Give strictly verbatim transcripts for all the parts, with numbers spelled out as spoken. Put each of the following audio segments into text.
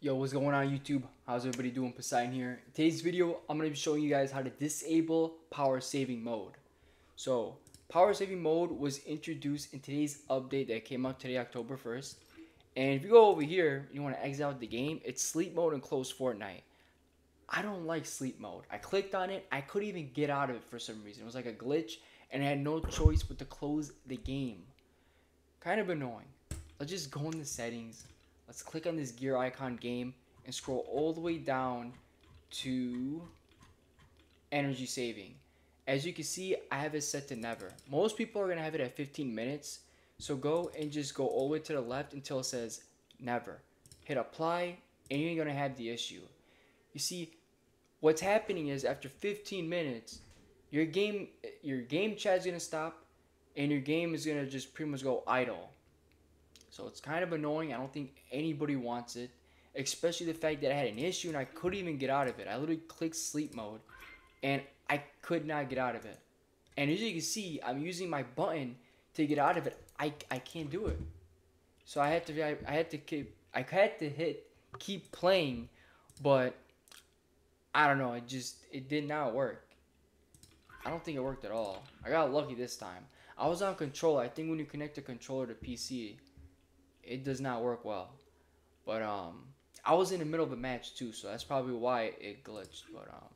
Yo, what's going on YouTube? How's everybody doing? Poseidon here. In today's video, I'm going to be showing you guys how to disable power saving mode. So, power saving mode was introduced in today's update that came out today, October first. And if you go over here, you want to exit out the game, it's sleep mode and close Fortnite. I don't like sleep mode. I clicked on it. I couldn't even get out of it for some reason. It was like a glitch and I had no choice but to close the game. Kind of annoying. Let's just go in the settings. Let's click on this gear icon game and scroll all the way down to energy saving. As you can see, I have it set to never. Most people are going to have it at fifteen minutes. So go and just go all the way to the left until it says never. Hit apply and you ain't going to have the issue. You see, what's happening is after fifteen minutes, your game, your game chat is going to stop and your game is going to just pretty much go idle. So it's kind of annoying. I don't think anybody wants it, especially the fact that I had an issue and I couldn't even get out of it. I literally clicked sleep mode and I could not get out of it. And as you can see, I'm using my button to get out of it. I, I can't do it. So I had to I, I had to keep I had to hit keep playing, but I don't know, it just it did not work. I don't think it worked at all. I got lucky this time. I was on controller. I think when you connect the controller to P C, it does not work well. But um I was in the middle of a match too, so that's probably why it glitched. But um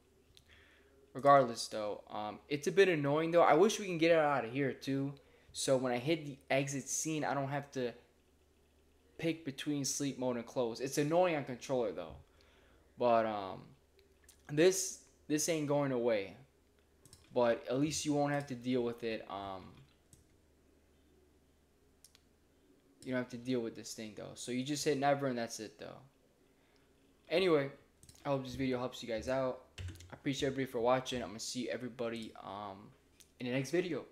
regardless though, um it's a bit annoying though. I wish we can get it out of here too. So when I hit the exit scene, I don't have to pick between sleep mode and close. It's annoying on controller though. But um this this ain't going away. But at least you won't have to deal with it. Um You don't have to deal with this thing though. So you just hit never and that's it though. Anyway, I hope this video helps you guys out. I appreciate everybody for watching. I'm gonna see everybody um in the next video.